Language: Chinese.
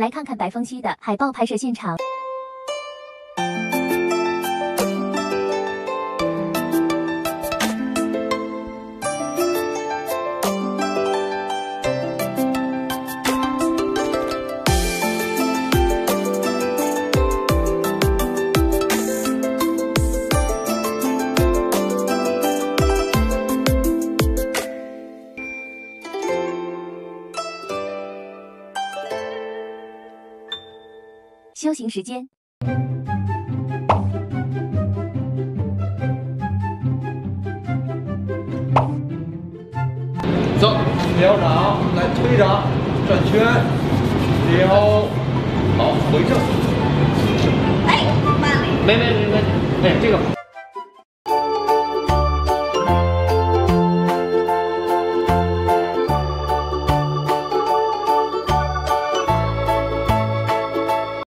来看看白峰溪的海报拍摄现场。 修行时间。 走，撩掌，来推掌，转圈，撩，好，回正。哎，慢了。没，这个。